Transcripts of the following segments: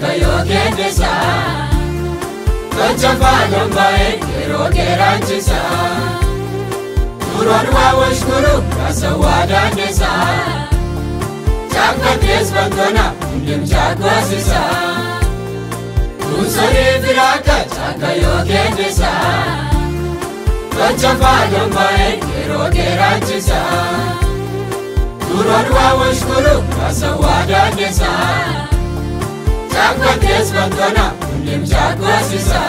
kayogendesa Kachavana mbae kerogerangisa Turwanwa washkuru kasawadanesa Chakmates bantona unyem chakwasisa Unsari viraka chakayogendesa Kachavana mbae kerogerangisa Turwanwa washkuru kasawadanesa Chakwa tes bantona unyem chakwasisa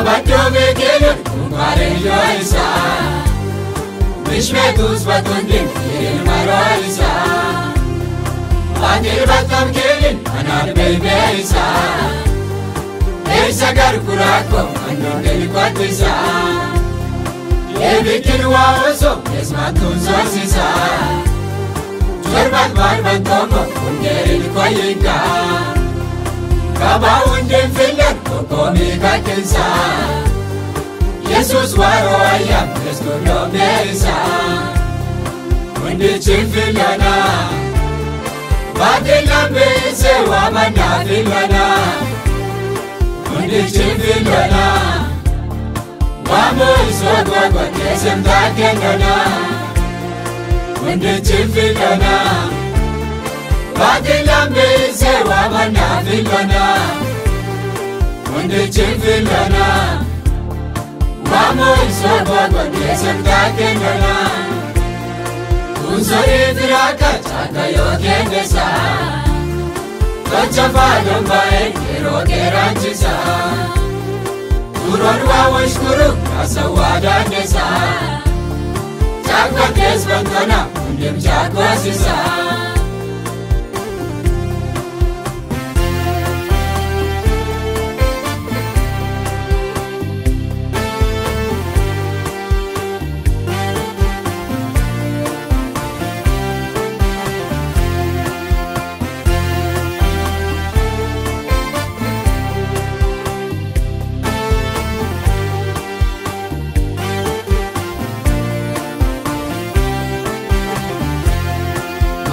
Abadome gelin kumarilyoysa Mishmetuz batundim ilmaroysa Anil batam gelin anar beymeysa Ersagar kurakom annon elikotysa Yebikin waosom esmatun sorsisa Jorbat barman tomo kungerin koyinka Kaba undim filan kokomi kakensa Yesus waro ayam Yeskono berisa Undichin filana Badila beze wamana filana Undichin filana Wamuzo gwagwa kesem takengana Undichin filana Badila beze wamana filana Undichin filana Wamuzo gwagwa kesem takengana Unsari viraka chakayogendesa Kachavana mbae kerogerangisa Turwanwa washkuru kasawadanesa Chakmates bantona unyem chakwasisa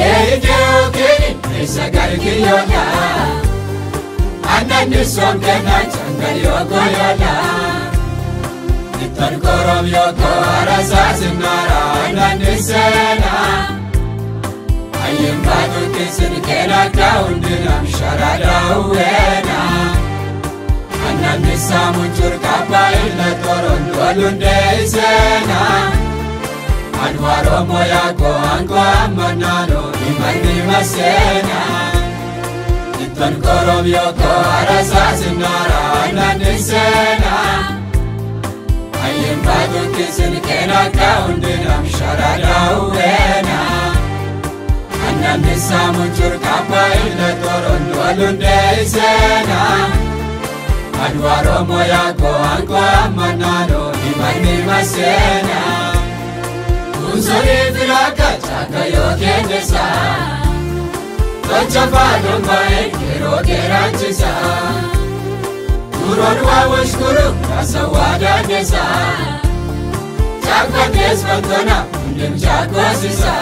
Eideo kini Isagar kiyola Anani somkena changa yoko yola Nitar korom yoko arasa zinara Anani sena Ayim badu kisir kena kaundinam sharada uena Anani samunchur kapa illa toron dualunde sena Anwaro moyako angwa manalo imani masena Itan korom yoko arasa zinara anani sena Ayim badu kisin kena kaundinam sharada uena Anani samunchur kapa illa toron dualunde sena Anwaro moyako angwa manalo imani masena Unsari viraka chakayogendesa Kachavana mbae kerogerangisa Turwanwa washkuru kasawadanesa Chakmates bantona unyem chakwasisa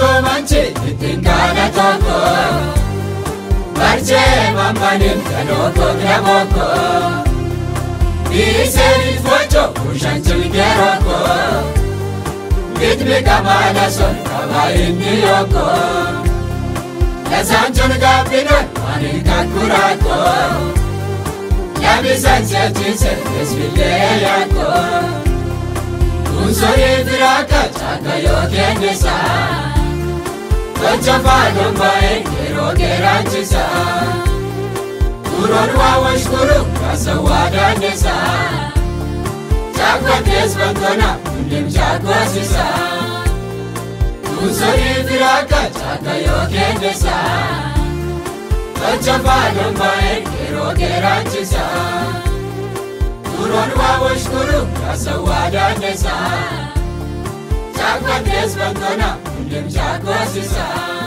to manche, tingana toko. Marche mamanim kanoko kramoko. Iseri focho kushanchili keroko. Gitbe kamala son kamari niyoko. Lasanchon gapinon manika kurako. Yabisanche chise esvileyako. Unsore viraka chaka yokenesa Kachafado mbae kero keranchisa Uronwa washkuru kasa wadanesa Chakwa kesbantona kulim chakwa sisa Unsore viraka chaka yokenesa Kachafado mbae kero keranchisa Uronwa washkuru kasa wadanesa Chakwa kesbantona kulim chakwa sisa.